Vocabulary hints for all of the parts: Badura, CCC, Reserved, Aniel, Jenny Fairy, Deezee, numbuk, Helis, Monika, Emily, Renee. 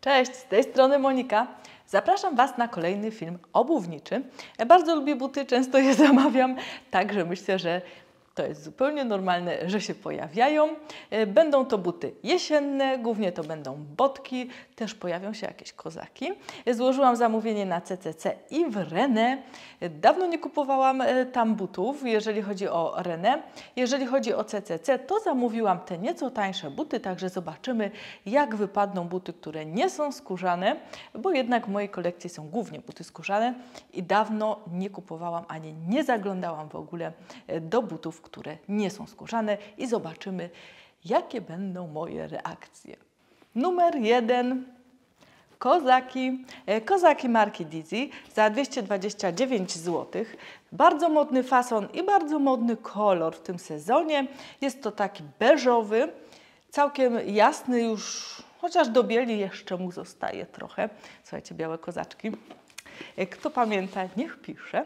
Cześć, z tej strony Monika. Zapraszam Was na kolejny film obuwniczy. Ja bardzo lubię buty, często je zamawiam, także myślę, że to jest zupełnie normalne, że się pojawiają. Będą to buty jesienne, głównie to będą botki, też pojawią się jakieś kozaki. Złożyłam zamówienie na CCC i w Renee. Dawno nie kupowałam tam butów, jeżeli chodzi o Renee. Jeżeli chodzi o CCC, to zamówiłam te nieco tańsze buty, także zobaczymy, jak wypadną buty, które nie są skórzane, bo jednak w mojej kolekcji są głównie buty skórzane i dawno nie kupowałam ani nie zaglądałam w ogóle do butów, które nie są skórzane i zobaczymy, jakie będą moje reakcje. Numer 1. Kozaki marki Deezee za 229 zł. Bardzo modny fason i bardzo modny kolor w tym sezonie. Jest to taki beżowy, całkiem jasny już, chociaż do bieli jeszcze mu zostaje trochę. Słuchajcie, białe kozaczki. Kto pamięta, niech pisze.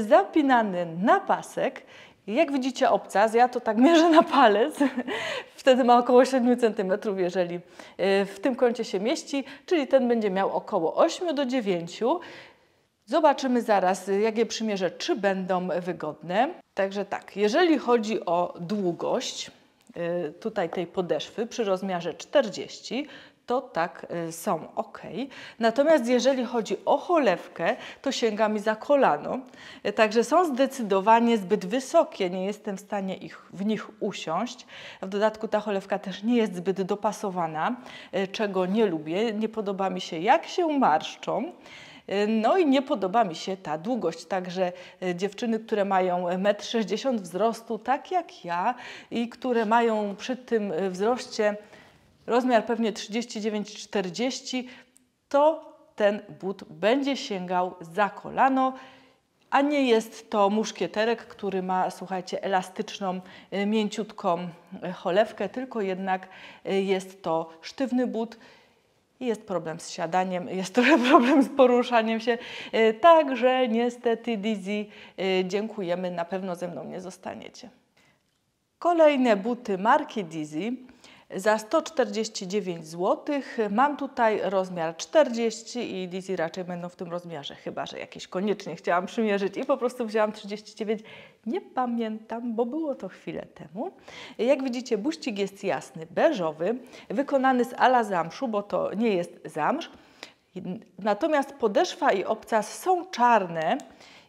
Zapinany na pasek. Jak widzicie obcas, ja to tak mierzę na palec, wtedy ma około 7 cm, jeżeli w tym kącie się mieści, czyli ten będzie miał około 8 do 9. Zobaczymy zaraz, jak je przymierzę, czy będą wygodne. Także tak, jeżeli chodzi o długość tutaj tej podeszwy przy rozmiarze 40, to tak są ok. Natomiast jeżeli chodzi o cholewkę, to sięga mi za kolano. Także są zdecydowanie zbyt wysokie, nie jestem w stanie w nich usiąść. W dodatku ta cholewka też nie jest zbyt dopasowana, czego nie lubię. Nie podoba mi się, jak się marszczą. No i nie podoba mi się ta długość, także dziewczyny, które mają 1,60 m wzrostu, tak jak ja, i które mają przy tym wzroście rozmiar pewnie 39-40, to ten but będzie sięgał za kolano, a nie jest to muszkieterek, który ma, słuchajcie, elastyczną, mięciutką cholewkę, tylko jednak jest to sztywny but. Jest problem z siadaniem, jest trochę problem z poruszaniem się, także niestety Deezee, dziękujemy, na pewno ze mną nie zostaniecie. Kolejne buty marki Deezee za 149 zł. Mam tutaj rozmiar 40 i Deezee raczej będą w tym rozmiarze, chyba że jakieś koniecznie chciałam przymierzyć i po prostu wzięłam 39. Nie pamiętam, bo było to chwilę temu. Jak widzicie, buścik jest jasny, beżowy, wykonany z ala zamszu, bo to nie jest zamsz. Natomiast podeszwa i obcas są czarne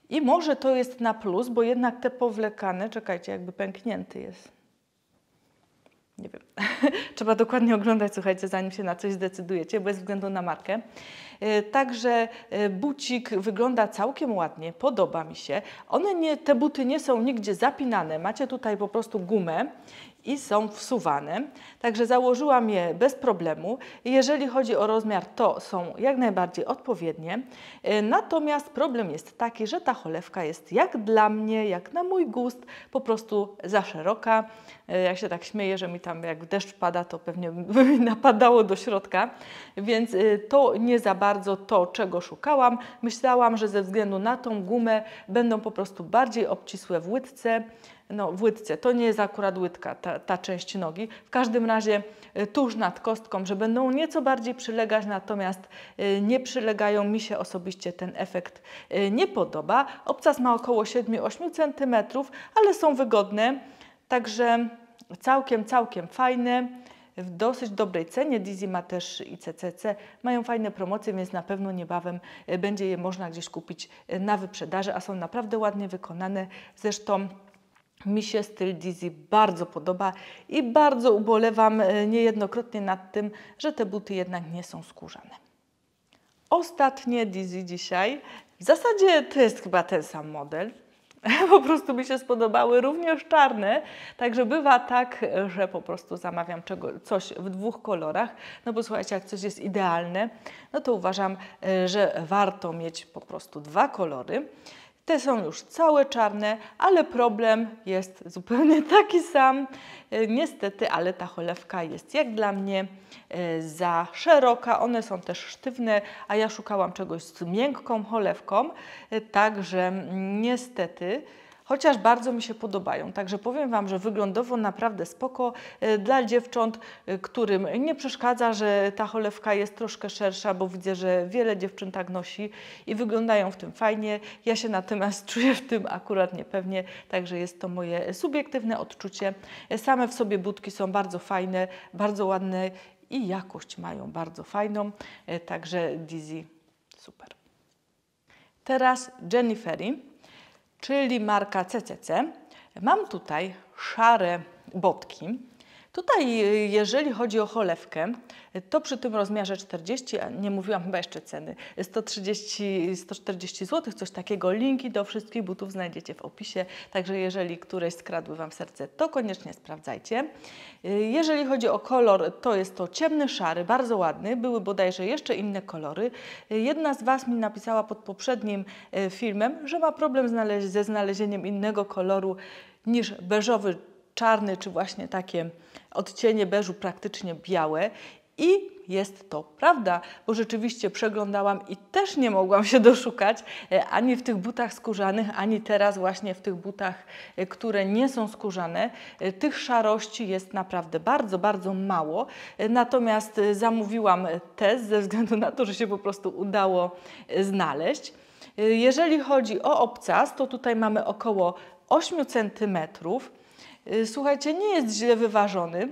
i może to jest na plus, bo jednak te powlekane, czekajcie, jakby pęknięty jest. Nie wiem, trzeba dokładnie oglądać, słuchajcie, zanim się na coś zdecydujecie, bez względu na markę. Także bucik wygląda całkiem ładnie, podoba mi się. Te buty nie są nigdzie zapinane, macie tutaj po prostu gumę i są wsuwane. Także założyłam je bez problemu. Jeżeli chodzi o rozmiar, to są jak najbardziej odpowiednie. Natomiast problem jest taki, że ta cholewka jest jak dla mnie, jak na mój gust, po prostu za szeroka. Ja się tak śmieję, że mi tam jak deszcz pada, to pewnie by mi napadało do środka. Więc to nie za bardzo to, czego szukałam. Myślałam, że ze względu na tą gumę będą po prostu bardziej obcisłe w łydce. No, w łydce, to nie jest akurat łydka, ta część nogi. W każdym razie tuż nad kostką, że będą nieco bardziej przylegać, natomiast nie przylegają, mi się osobiście ten efekt nie podoba. Obcas ma około 7-8 cm, ale są wygodne, także całkiem fajne. W dosyć dobrej cenie. Deezee ma też i CCC, mają fajne promocje, więc na pewno niebawem będzie je można gdzieś kupić na wyprzedaży, a są naprawdę ładnie wykonane. Zresztą mi się styl Deezee bardzo podoba i bardzo ubolewam niejednokrotnie nad tym, że te buty jednak nie są skórzane. Ostatnie Deezee dzisiaj. W zasadzie to jest chyba ten sam model. Po prostu mi się spodobały również czarne, także bywa tak, że po prostu zamawiam coś w dwóch kolorach, no bo słuchajcie, jak coś jest idealne, no to uważam, że warto mieć po prostu dwa kolory. Te są już całe czarne, ale problem jest zupełnie taki sam. Niestety, ale ta cholewka jest jak dla mnie za szeroka. One są też sztywne, a ja szukałam czegoś z miękką cholewką. Także niestety chociaż bardzo mi się podobają. Także powiem Wam, że wyglądowo naprawdę spoko dla dziewcząt, którym nie przeszkadza, że ta cholewka jest troszkę szersza, bo widzę, że wiele dziewczyn tak nosi i wyglądają w tym fajnie. Ja się natomiast czuję w tym akurat niepewnie, także jest to moje subiektywne odczucie. Same w sobie budki są bardzo fajne, bardzo ładne i jakość mają bardzo fajną, także Deezee super. Teraz Jenny Fairy, czyli marka CCC. Mam tutaj szare botki. Tutaj, jeżeli chodzi o cholewkę, to przy tym rozmiarze 40, a nie mówiłam chyba jeszcze ceny, 130-140 zł, coś takiego. Linki do wszystkich butów znajdziecie w opisie, także jeżeli któreś skradły Wam serce, to koniecznie sprawdzajcie. Jeżeli chodzi o kolor, to jest to ciemny szary, bardzo ładny. Były bodajże jeszcze inne kolory. Jedna z Was mi napisała pod poprzednim filmem, że ma problem ze znalezieniem innego koloru niż beżowy, czarny, czy właśnie takie odcienie beżu praktycznie białe. I jest to prawda, bo rzeczywiście przeglądałam i też nie mogłam się doszukać ani w tych butach skórzanych, ani teraz właśnie w tych butach, które nie są skórzane. Tych szarości jest naprawdę bardzo, bardzo mało. Natomiast zamówiłam test ze względu na to, że się po prostu udało znaleźć. Jeżeli chodzi o obcas, to tutaj mamy około 8 cm. Słuchajcie, nie jest źle wyważony,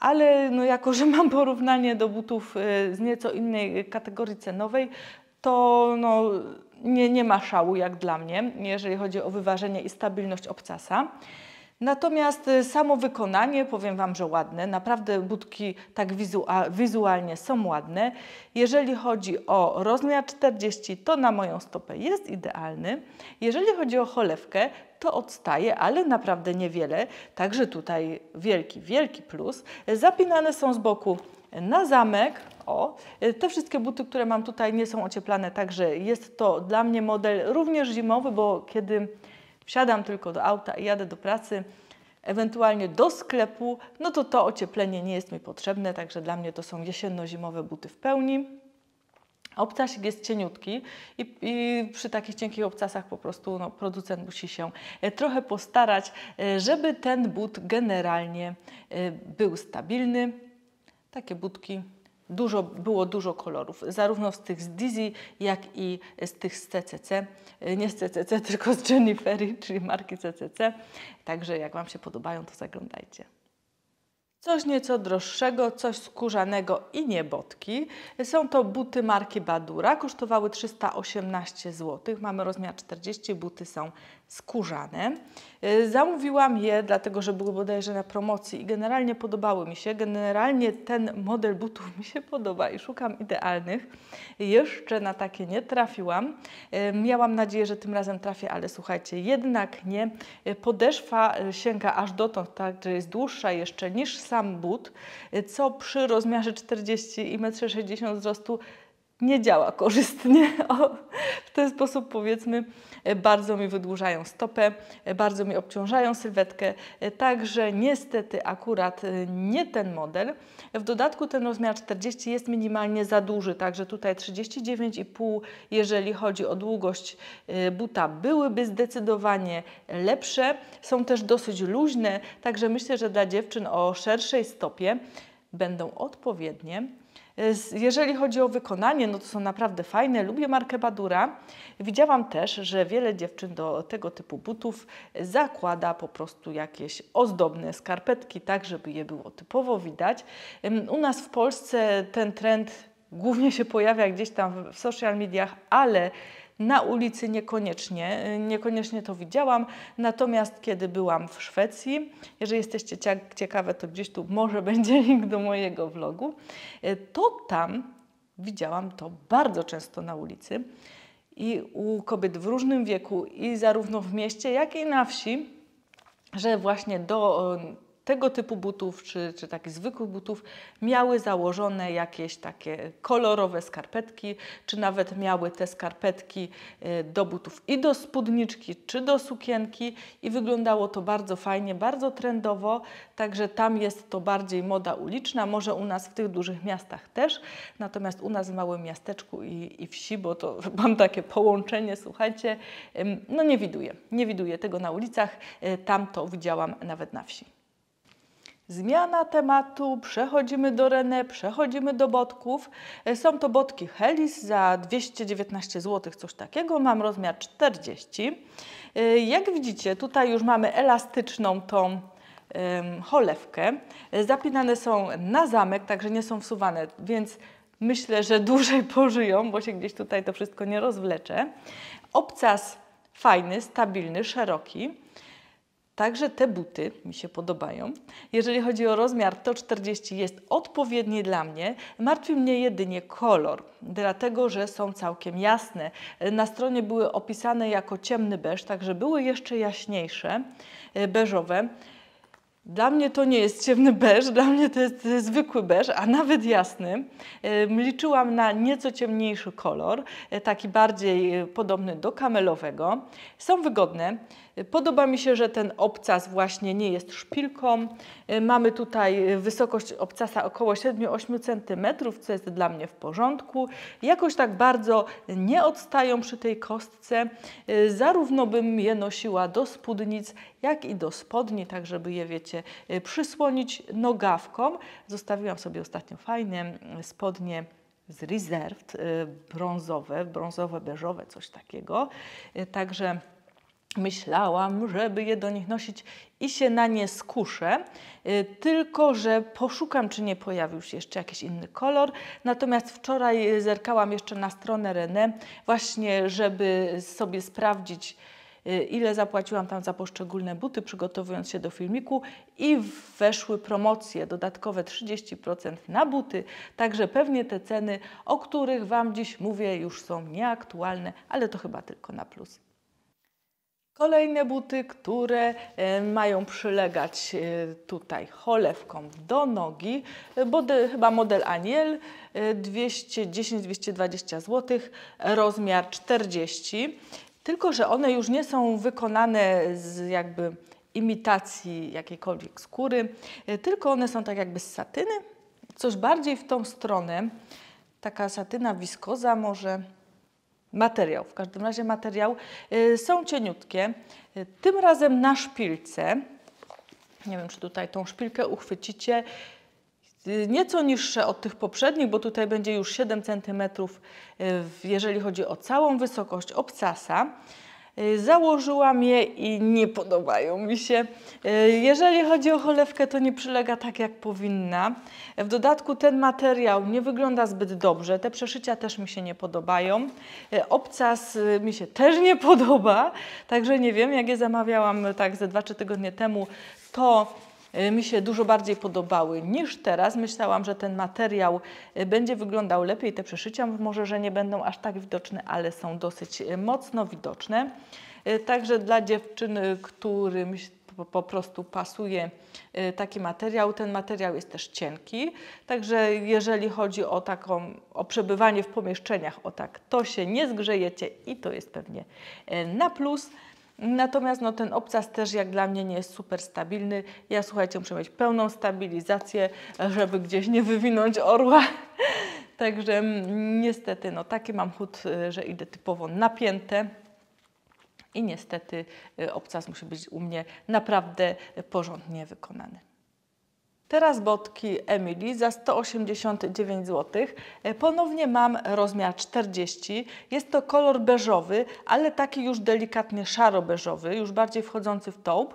ale no jako, że mam porównanie do butów z nieco innej kategorii cenowej, to no nie ma szału jak dla mnie, jeżeli chodzi o wyważenie i stabilność obcasa. Natomiast samo wykonanie, powiem Wam, że ładne. Naprawdę budki tak wizualnie są ładne. Jeżeli chodzi o rozmiar 40, to na moją stopę jest idealny. Jeżeli chodzi o cholewkę, to odstaje, ale naprawdę niewiele. Także tutaj wielki, wielki plus. Zapinane są z boku na zamek. O, te wszystkie buty, które mam tutaj, nie są ocieplane, także jest to dla mnie model również zimowy, bo kiedy wsiadam tylko do auta i jadę do pracy, ewentualnie do sklepu, no to to ocieplenie nie jest mi potrzebne, także dla mnie to są jesienno-zimowe buty w pełni. Obcasik jest cieniutki i przy takich cienkich obcasach po prostu no, producent musi się trochę postarać, żeby ten but generalnie był stabilny. Takie budki. Było dużo kolorów, zarówno z tych z Deezee, jak i z tych z CCC, nie z CCC, tylko z Jenny Fairy, czyli marki CCC. Także jak Wam się podobają, to zaglądajcie. Coś nieco droższego, coś skórzanego i niebotki. Są to buty marki Badura, kosztowały 318 zł, mamy rozmiar 40, buty są skórzane. Zamówiłam je, dlatego że były bodajże na promocji i generalnie podobały mi się. Generalnie ten model butów mi się podoba i szukam idealnych. Jeszcze na takie nie trafiłam. Miałam nadzieję, że tym razem trafię, ale słuchajcie, jednak nie. Podeszwa sięga aż dotąd, także jest dłuższa jeszcze niż sam but, co przy rozmiarze 40 i 1,60 m wzrostu nie działa korzystnie. W ten sposób, powiedzmy, bardzo mi wydłużają stopę, bardzo mi obciążają sylwetkę, także niestety akurat nie ten model. W dodatku ten rozmiar 40 jest minimalnie za duży, także tutaj 39,5, jeżeli chodzi o długość buta, byłyby zdecydowanie lepsze. Są też dosyć luźne, także myślę, że dla dziewczyn o szerszej stopie będą odpowiednie. Jeżeli chodzi o wykonanie, no to są naprawdę fajne. Lubię markę Badura. Widziałam też, że wiele dziewczyn do tego typu butów zakłada po prostu jakieś ozdobne skarpetki, tak żeby je było typowo widać. U nas w Polsce ten trend głównie się pojawia gdzieś tam w social mediach, ale na ulicy niekoniecznie to widziałam. Natomiast kiedy byłam w Szwecji, jeżeli jesteście ciekawe, to gdzieś tu może będzie link do mojego vlogu, to tam widziałam to bardzo często na ulicy i u kobiet w różnym wieku i zarówno w mieście, jak i na wsi, że właśnie do tego typu butów, czy takich zwykłych butów, miały założone jakieś takie kolorowe skarpetki, czy nawet miały te skarpetki do butów i do spódniczki, czy do sukienki i wyglądało to bardzo fajnie, bardzo trendowo, także tam jest to bardziej moda uliczna, może u nas w tych dużych miastach też, natomiast u nas w małym miasteczku i wsi, bo to mam takie połączenie, słuchajcie, no nie widuję tego na ulicach, tam to widziałam nawet na wsi. Zmiana tematu, przechodzimy do Renee, przechodzimy do botków. Są to botki Helis za 219 zł, coś takiego, mam rozmiar 40. Jak widzicie, tutaj już mamy elastyczną tą cholewkę. Zapinane są na zamek, także nie są wsuwane, więc myślę, że dłużej pożyją, bo się gdzieś tutaj to wszystko nie rozwlecze. Obcas fajny, stabilny, szeroki. Także te buty mi się podobają. Jeżeli chodzi o rozmiar, to 40 jest odpowiedni dla mnie. Martwi mnie jedynie kolor, dlatego że są całkiem jasne. Na stronie były opisane jako ciemny beż, także były jeszcze jaśniejsze, beżowe. Dla mnie to nie jest ciemny beż, dla mnie to jest zwykły beż, a nawet jasny. Liczyłam na nieco ciemniejszy kolor, taki bardziej podobny do kamelowego. Są wygodne. Podoba mi się, że ten obcas właśnie nie jest szpilką. Mamy tutaj wysokość obcasa około 7-8 cm, co jest dla mnie w porządku. Jakoś tak bardzo nie odstają przy tej kostce. Zarówno bym je nosiła do spódnic, jak i do spodni, tak żeby je, wiecie, przysłonić nogawką. Zostawiłam sobie ostatnio fajne spodnie z Reserved, brązowe, beżowe, coś takiego. Także myślałam, żeby je do nich nosić i się na nie skuszę, tylko że poszukam, czy nie pojawił się jeszcze jakiś inny kolor. Natomiast wczoraj zerkałam jeszcze na stronę Renee, właśnie żeby sobie sprawdzić, ile zapłaciłam tam za poszczególne buty, przygotowując się do filmiku i weszły promocje dodatkowe 30% na buty, także pewnie te ceny, o których Wam dziś mówię, już są nieaktualne, ale to chyba tylko na plus. Kolejne buty, które mają przylegać tutaj cholewką do nogi, bo chyba model Aniel, 210-220 zł, rozmiar 40. Tylko że one już nie są wykonane z jakby imitacji jakiejkolwiek skóry, tylko one są tak jakby z satyny, coś bardziej w tą stronę, taka satyna, wiskoza może, materiał, w każdym razie materiał. Są cieniutkie, tym razem na szpilce, nie wiem, czy tutaj tą szpilkę uchwycicie, nieco niższe od tych poprzednich, bo tutaj będzie już 7 cm, jeżeli chodzi o całą wysokość obcasa. Założyłam je i nie podobają mi się. Jeżeli chodzi o cholewkę, to nie przylega tak, jak powinna. W dodatku ten materiał nie wygląda zbyt dobrze. Te przeszycia też mi się nie podobają. Obcas mi się też nie podoba. Także nie wiem, jak je zamawiałam tak ze 2-3 tygodnie temu, to mi się dużo bardziej podobały niż teraz. Myślałam, że ten materiał będzie wyglądał lepiej. Te przeszycia może, że nie będą aż tak widoczne, ale są dosyć mocno widoczne. Także dla dziewczyn, którym po prostu pasuje taki materiał, ten materiał jest też cienki. Także jeżeli chodzi o przebywanie w pomieszczeniach, to się nie zgrzejecie i to jest pewnie na plus. Natomiast no, ten obcas też jak dla mnie nie jest super stabilny. Ja, słuchajcie, muszę mieć pełną stabilizację, żeby gdzieś nie wywinąć orła. Także niestety no, taki mam chód, że idę typowo napięte i niestety obcas musi być u mnie naprawdę porządnie wykonany. Teraz botki Emily za 189 zł. Ponownie mam rozmiar 40. Jest to kolor beżowy, ale taki już delikatnie szaro-beżowy, już bardziej wchodzący w taupe.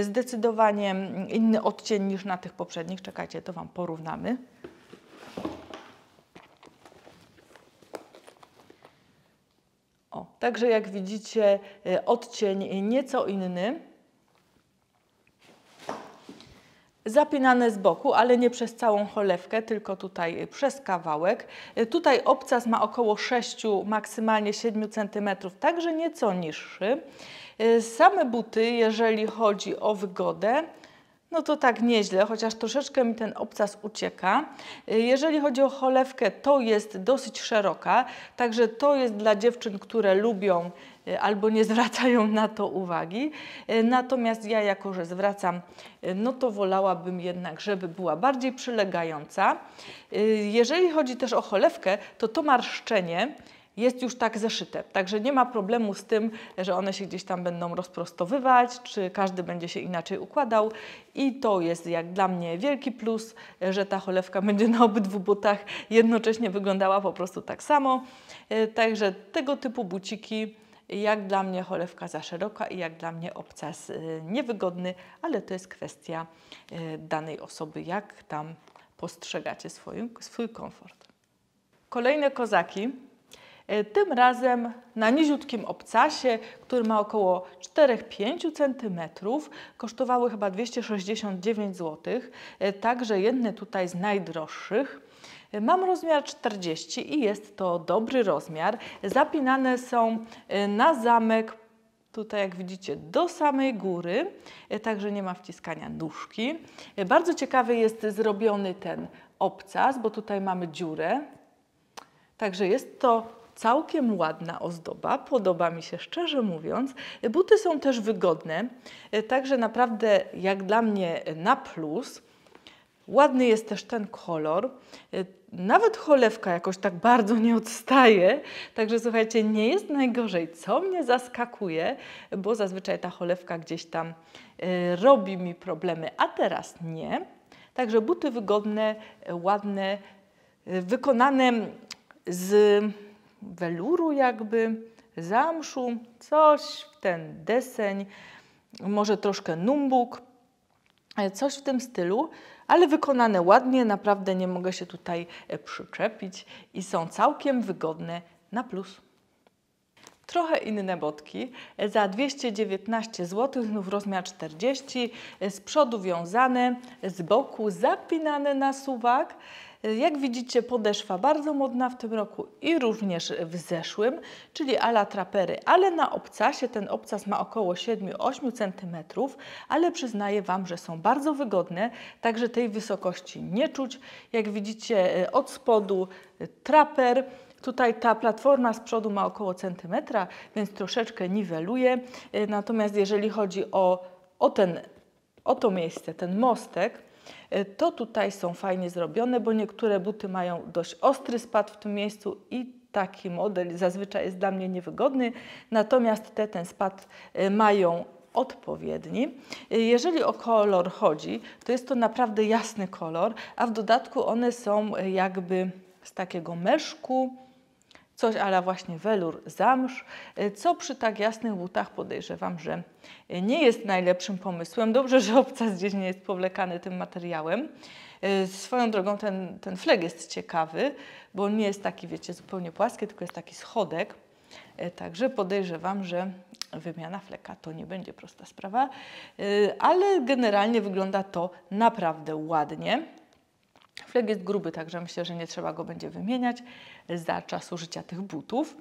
Zdecydowanie inny odcień niż na tych poprzednich. Czekajcie, to Wam porównamy. O, także jak widzicie, odcień nieco inny. Zapinane z boku, ale nie przez całą cholewkę, tylko tutaj przez kawałek. Tutaj obcas ma około 6, maksymalnie 7 cm, także nieco niższy. Same buty, jeżeli chodzi o wygodę, No to tak nieźle, chociaż troszeczkę mi ten obcas ucieka. Jeżeli chodzi o cholewkę, to jest dosyć szeroka, także to jest dla dziewczyn, które lubią albo nie zwracają na to uwagi. Natomiast ja, jako że zwracam, no to wolałabym jednak, żeby była bardziej przylegająca. Jeżeli chodzi też o cholewkę, to to marszczenie jest już tak zeszyte, także nie ma problemu z tym, że one się gdzieś tam będą rozprostowywać, czy każdy będzie się inaczej układał i to jest jak dla mnie wielki plus, że ta cholewka będzie na obydwu butach jednocześnie wyglądała po prostu tak samo. Także tego typu buciki, jak dla mnie cholewka za szeroka i jak dla mnie obcas niewygodny, ale to jest kwestia danej osoby, jak tam postrzegacie swój komfort. Kolejne kozaki. Tym razem na niziutkim obcasie, który ma około 4-5 cm, kosztowały chyba 269 zł, także jedne tutaj z najdroższych. Mam rozmiar 40 i jest to dobry rozmiar. Zapinane są na zamek, tutaj jak widzicie, do samej góry, także nie ma wciskania nóżki. Bardzo ciekawy jest zrobiony ten obcas, bo tutaj mamy dziurę, także jest to całkiem ładna ozdoba, podoba mi się, szczerze mówiąc. Buty są też wygodne, także naprawdę jak dla mnie na plus. Ładny jest też ten kolor. Nawet cholewka jakoś tak bardzo nie odstaje, także słuchajcie, nie jest najgorzej, co mnie zaskakuje, bo zazwyczaj ta cholewka gdzieś tam robi mi problemy, a teraz nie. Także buty wygodne, ładne, wykonane z weluru jakby, zamszu, coś w ten deseń, może troszkę numbuk, coś w tym stylu, ale wykonane ładnie, naprawdę nie mogę się tutaj przyczepić i są całkiem wygodne na plus. Trochę inne botki, za 219 zł, znów rozmiar 40, z przodu wiązane, z boku zapinane na suwak. Jak widzicie, podeszwa bardzo modna w tym roku i również w zeszłym, czyli à la trapery, ale na obcasie, ten obcas ma około 7-8 cm, ale przyznaję Wam, że są bardzo wygodne, także tej wysokości nie czuć. Jak widzicie, od spodu traper, tutaj ta platforma z przodu ma około centymetra, więc troszeczkę niweluje. Natomiast jeżeli chodzi o to miejsce, ten mostek, to tutaj są fajnie zrobione, bo niektóre buty mają dość ostry spad w tym miejscu i taki model zazwyczaj jest dla mnie niewygodny, natomiast ten spad mają odpowiedni. Jeżeli o kolor chodzi, to jest to naprawdę jasny kolor, a w dodatku one są jakby z takiego meszku, coś à la właśnie welur, zamsz, co przy tak jasnych butach podejrzewam, że nie jest najlepszym pomysłem. Dobrze, że obcas gdzieś nie jest powlekany tym materiałem. Swoją drogą ten fleg jest ciekawy, bo nie jest taki, wiecie, zupełnie płaski, tylko jest taki schodek. Także podejrzewam, że wymiana fleka to nie będzie prosta sprawa, ale generalnie wygląda to naprawdę ładnie. Fleg jest gruby, także myślę, że nie trzeba go będzie wymieniać za czasu życia tych butów.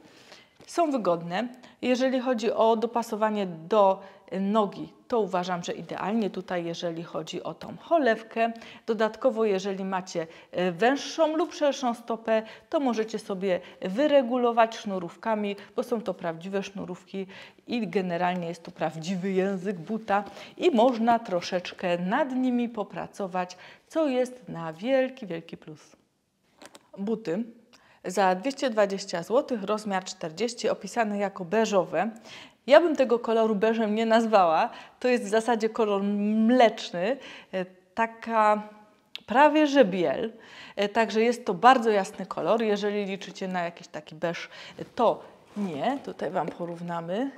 Są wygodne. Jeżeli chodzi o dopasowanie do nogi, to uważam, że idealnie tutaj, jeżeli chodzi o tą cholewkę. Dodatkowo, jeżeli macie węższą lub szerszą stopę, to możecie sobie wyregulować sznurówkami, bo są to prawdziwe sznurówki i generalnie jest to prawdziwy język buta i można troszeczkę nad nimi popracować, co jest na wielki, wielki plus. Buty za 220 zł, rozmiar 40, opisane jako beżowe. Ja bym tego koloru beżem nie nazwała, to jest w zasadzie kolor mleczny, taka prawie że biel, także jest to bardzo jasny kolor. Jeżeli liczycie na jakiś taki beż, to nie, tutaj Wam porównamy.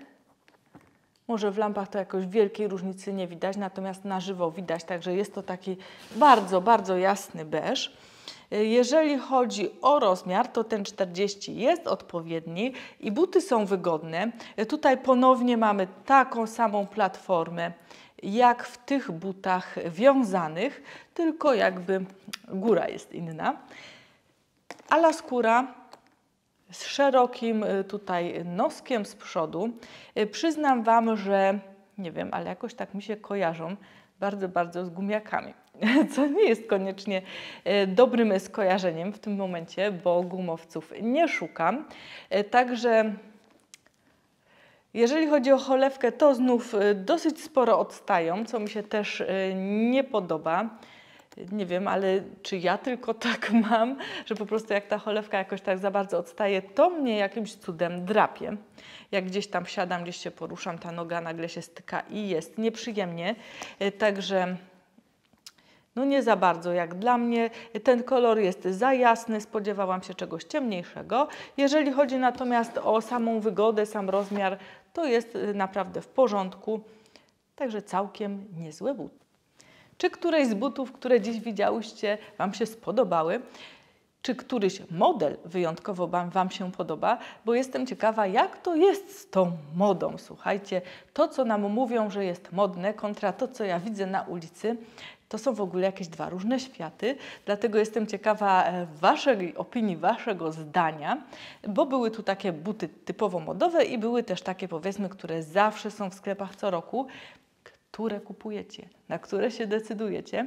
Może w lampach to jakoś wielkiej różnicy nie widać, natomiast na żywo widać, także jest to taki bardzo, bardzo jasny beż. Jeżeli chodzi o rozmiar, to ten 40 jest odpowiedni i buty są wygodne. Tutaj ponownie mamy taką samą platformę jak w tych butach wiązanych, tylko jakby góra jest inna. A la skóra z szerokim tutaj noskiem z przodu. Przyznam Wam, że nie wiem, ale jakoś tak mi się kojarzą bardzo, bardzo z gumiakami, co nie jest koniecznie dobrym skojarzeniem w tym momencie, bo gumowców nie szukam. Także jeżeli chodzi o cholewkę, to znów dosyć sporo odstają, co mi się też nie podoba. Nie wiem, ale czy ja tylko tak mam, że po prostu jak ta cholewka jakoś tak za bardzo odstaje, to mnie jakimś cudem drapie. Jak gdzieś tam siadam, gdzieś się poruszam, ta noga nagle się styka i jest nieprzyjemnie. Także no nie za bardzo jak dla mnie. Ten kolor jest za jasny, spodziewałam się czegoś ciemniejszego. Jeżeli chodzi natomiast o samą wygodę, sam rozmiar, to jest naprawdę w porządku. Także całkiem niezłe buty. Czy któreś z butów, które dziś widziałyście, Wam się spodobały? Czy któryś model wyjątkowo Wam się podoba? Bo jestem ciekawa, jak to jest z tą modą. Słuchajcie, to co nam mówią, że jest modne, kontra to, co ja widzę na ulicy, to są w ogóle jakieś dwa różne światy. Dlatego jestem ciekawa Waszej opinii, Waszego zdania, bo były tu takie buty typowo modowe i były też takie, powiedzmy, które zawsze są w sklepach co roku. Które kupujecie, na które się decydujecie.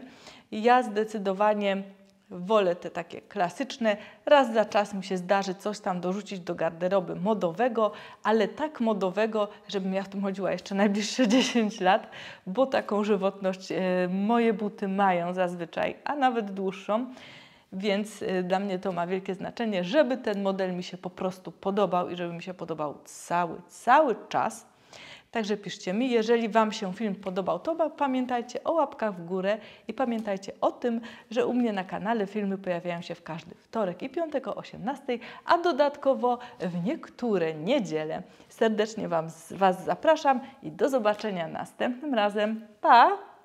Ja zdecydowanie wolę te takie klasyczne. Raz za czas mi się zdarzy coś tam dorzucić do garderoby modowego, ale tak modowego, żebym ja w tym chodziła jeszcze najbliższe 10 lat, bo taką żywotność moje buty mają zazwyczaj, a nawet dłuższą. Więc dla mnie to ma wielkie znaczenie, żeby ten model mi się po prostu podobał i żeby mi się podobał cały czas. Także piszcie mi, jeżeli Wam się film podobał, to pamiętajcie o łapkach w górę i pamiętajcie o tym, że u mnie na kanale filmy pojawiają się w każdy wtorek i piątek o 18:00, a dodatkowo w niektóre niedziele. Serdecznie Was zapraszam i do zobaczenia następnym razem. Pa!